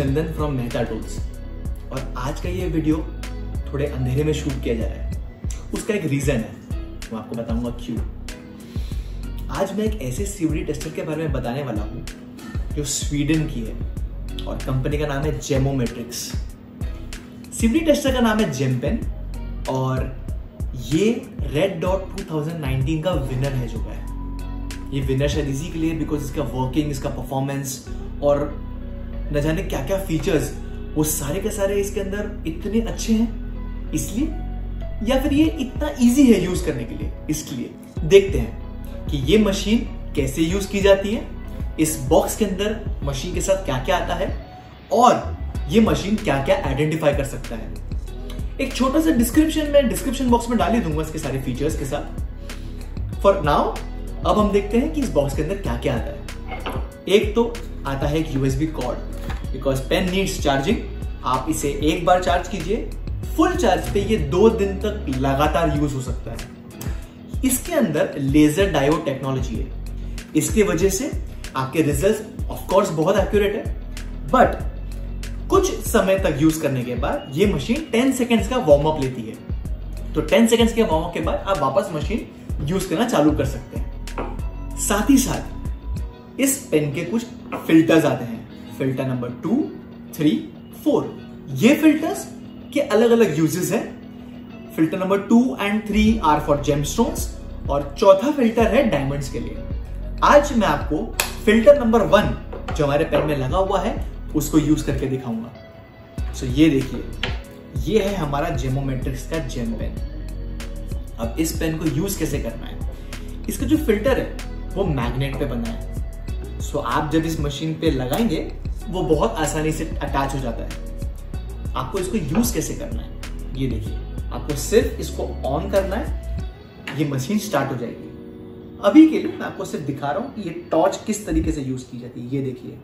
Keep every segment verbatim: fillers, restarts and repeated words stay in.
Chandan from Mehta tools और आज का ये वीडियो थोड़े अंधेरे में शूट किया जा रहा है। उसका एक रीज़न है, मैं आपको बताऊंगा क्यों। आज मैं एक ऐसे सीवीडी टेस्टर के बारे में बताने वाला हूँ जो स्वीडन की है और कंपनी का नाम है जेमोमेट्रिक्स। सीवीडी टेस्टर का नाम है जेम पेन और ये red dot two thousand nineteen का विनर है। जो है ये विनर शायद इसी के लिए, बिकॉज इसका वर्किंग, इसका परफॉर्मेंस और न जाने क्या क्या फीचर्स, वो सारे के सारे इसके अंदर इतने अच्छे हैं इसलिए, या फिर ये इतना इजी है यूज करने के लिए इसलिए। देखते हैं कि ये मशीन कैसे यूज की जाती है, इस बॉक्स के अंदर मशीन के साथ क्या क्या आता है और ये मशीन क्या क्या आइडेंटिफाई कर सकता है। एक छोटा सा डिस्क्रिप्शन में डिस्क्रिप्शन बॉक्स में डाल ही दूंगा इसके सारे फीचर्स के साथ। फॉर नाउ अब हम देखते हैं कि इस बॉक्स के अंदर क्या क्या आता है। एक तो आता है एक USB cord, because pen needs charging. आप इसे एक बार चार्ज कीजिए, फुल चार्ज पे ये दो दिन तक लगातार यूज हो सकता है। इसके अंदर लेजर डायोड टेक्नोलॉजी है, इसकी वजह से आपके रिजल्ट ऑफ कोर्स बहुत एक्यूरेट है, बट कुछ समय तक यूज करने के बाद ये मशीन टेन सेकेंड्स का वार्म अप लेती है। तो टेन सेकेंड्स के वार्म अप के बाद आप वापस मशीन यूज करना चालू कर सकते हैं। साथ ही साथ इस पेन के कुछ फिल्टर्स आते हैं, filter number two, three, four. ये फिल्टर्स के अलग अलग यूजेस हैं। Filter number two and three are for gemstones और चौथा फिल्टर है डायमंड्स के लिए। आज मैं आपको फिल्टर नंबर वन जो हमारे पेन में लगा हुआ है उसको यूज करके दिखाऊंगा। सो so, ये देखिए, ये है हमारा जेमोमेट्रिक्स का जेम पेन। अब इस पेन को यूज कैसे करना है? इसका जो फिल्टर है वो मैग्नेट पे बना है। सो so, आप जब इस मशीन पे लगाएंगे वो बहुत आसानी से अटैच हो जाता है। आपको इसको यूज कैसे करना है, ये देखिए। आपको सिर्फ इसको ऑन करना है, ये मशीन स्टार्ट हो जाएगी। अभी के लिए मैं आपको सिर्फ दिखा रहा हूँ कि ये टॉर्च किस तरीके से यूज की जाती है। ये देखिए,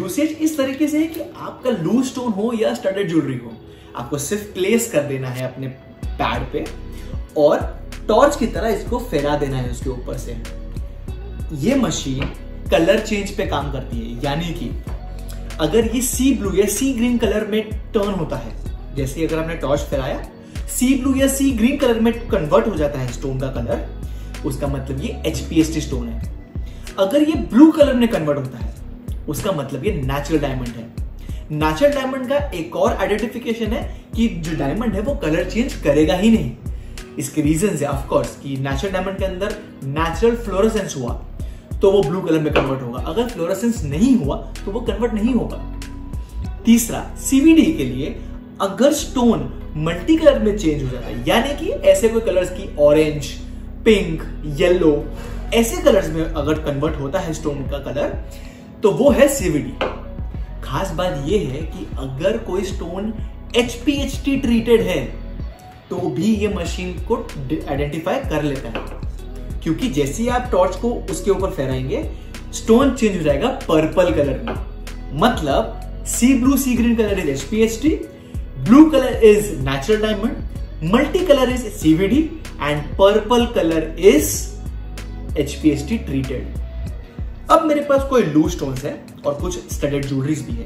यूसेज इस तरीके से है कि आपका लूज स्टोन हो या स्टडेड ज्वेलरी हो, आपको सिर्फ प्लेस कर देना है अपने पैड पे और टॉर्च की तरह इसको फैला देना है उसके ऊपर से। ये मशीन कलर चेंज पे काम करती है, यानी कि अगर ये सी ब्लू या सी ग्रीन कलर में टर्न होता है, जैसे अगर हमने टॉर्च फैलाया, सी ब्लू या सी ग्रीन कलर में कन्वर्ट हो जाता है स्टोन का कलर, उसका मतलब ये एचपीएसटी स्टोन है। अगर ये ब्लू कलर में कन्वर्ट होता है उसका मतलब ये नेचुरल डायमंड है। नेचुरल डायमंड का एक और आइडेंटिफिकेशन है कि जो डायमंड है वो कलर चेंज करेगा ही नहीं। इसके रीजंस है ऑफ कोर्स कि नेचुरल डायमंड के अंदर नेचुरल फ्लोरेसेंस हुआ तो वो ब्लू कलर में कन्वर्ट होगा, अगर फ्लोरेसेंस नहीं हुआ तो वो कन्वर्ट नहीं होगा। तीसरा, सीवीडी के लिए अगर स्टोन मल्टी कलर में चेंज हो जाता है, यानी कि ऐसे कोई कलर्स की ऑरेंज, पिंक, येलो, ऐसे कलर्स में अगर कन्वर्ट होता है स्टोन का कलर तो वो है सीवीडी। खास बात यह है कि अगर कोई स्टोन एचपीएचटी ट्रीटेड है तो भी ये मशीन को आइडेंटिफाई कर लेता है, क्योंकि जैसे ही आप टॉर्च को उसके ऊपर फहराएंगे स्टोन चेंज हो जाएगा पर्पल कलर में। मतलब sea blue sea green colour is HPHT, blue colour is natural diamond, multi colour is CVD and purple colour is HPHT treated. अब मेरे पास कोई लूज स्टोन्स है और कुछ स्टडेड ज्वेलरीज भी है।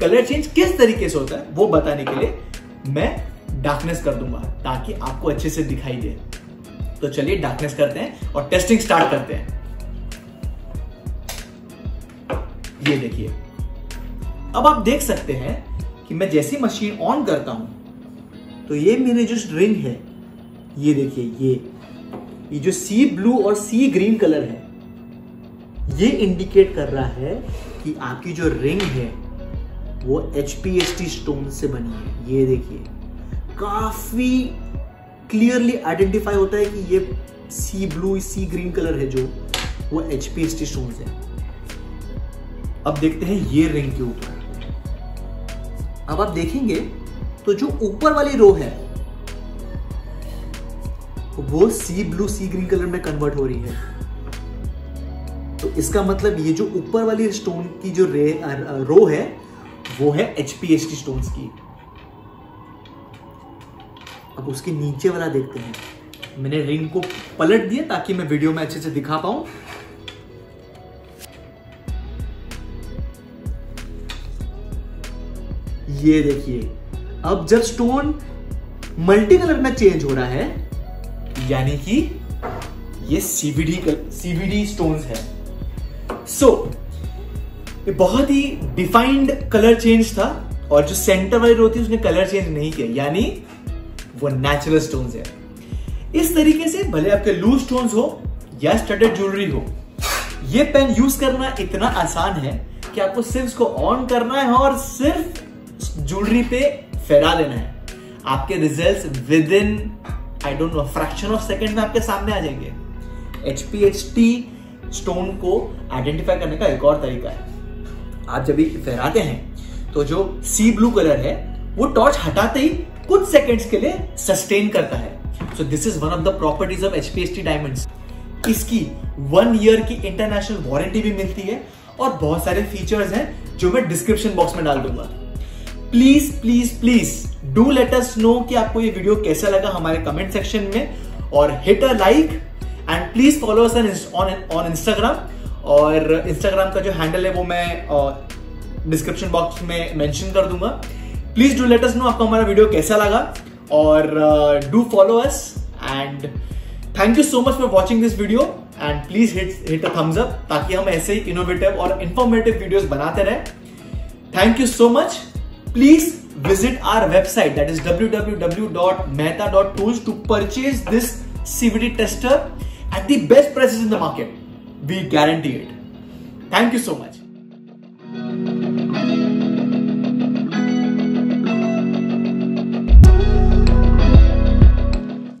कलर चेंज किस तरीके से होता है वो बताने के लिए मैं डार्कनेस कर दूंगा ताकि आपको अच्छे से दिखाई दे। तो चलिए डार्कनेस करते हैं और टेस्टिंग स्टार्ट करते हैं। ये देखिए, अब आप देख सकते हैं कि मैं जैसी मशीन ऑन करता हूं तो ये मेरे जो रिंग है, ये देखिए, ये ये जो सी ब्लू और सी ग्रीन कलर है ये इंडिकेट कर रहा है कि आपकी जो रिंग है वो एचपीएसटी स्टोन से बनी है। ये देखिए, काफी क्लियरली आइडेंटिफाई होता है कि ये sea blue sea green colour है जो वो एचपीएसटी स्टोन है। अब देखते हैं ये रिंग के ऊपर। अब आप देखेंगे तो जो ऊपर वाली रो है वो sea blue sea green colour में कन्वर्ट हो रही है, तो इसका मतलब ये जो ऊपर वाली स्टोन की जो रे, रो है वो है एचपीएसटी स्टोन्स की। अब उसके नीचे वाला देखते हैं। मैंने रिंग को पलट दिया ताकि मैं वीडियो में अच्छे से दिखा पाऊं। ये देखिए, अब जब स्टोन मल्टी कलर में चेंज हो रहा है यानी कि ये सीवीडी सीवीडी स्टोन्स है। सो so, बहुत ही डिफाइंड कलर चेंज था और जो सेंटर वाली रो थी उसने कलर चेंज नहीं किया, यानी वो नेचुरल स्टोन्स है। इस तरीके से भले आपके लूज स्टोन्स हो या स्टडेड ज्वेलरी हो, ये पेन यूज करना इतना आसान है कि आपको सिर्फ इसको ऑन करना है और सिर्फ ज्वेलरी पे फैला देना है। आपके results within I don't know fraction of second में आपके सामने आ जाएंगे। एचपीएचटी स्टोन को आइडेंटिफाई करने का एक और तरीका है, आप जब भी फहराते हैं तो जो सी ब्लू कलर है वो टॉर्च हटाते ही कुछ सेकेंड्स के लिए सस्टेन करता है। So this is one of the properties of HPHT diamonds. इसकी वन ईयर की इंटरनेशनल वारंटी भी मिलती है और बहुत सारे फीचर्स हैं जो मैं डिस्क्रिप्शन बॉक्स में डाल दूंगा। Please please please do let us know कि आपको ये वीडियो कैसा लगा हमारे कमेंट सेक्शन में, और hit a like and please follow us on on Instagram. और इंस्टाग्राम का जो हैंडल है वो मैं डिस्क्रिप्शन बॉक्स में मेंशन कर दूंगा। Please do let us know आपको हमारा वीडियो कैसा लगा और do follow us and thank you so much for watching this video and please hit hit a thumbs up ताकि हम ऐसे ही इनोवेटिव और इंफॉर्मेटिव वीडियोस बनाते रहें। Thank you so much. Please visit our website that is w w w dot mehta dot tools to purchase this C V D tester at the best prices in the market. We guarantee it. Thank you so much.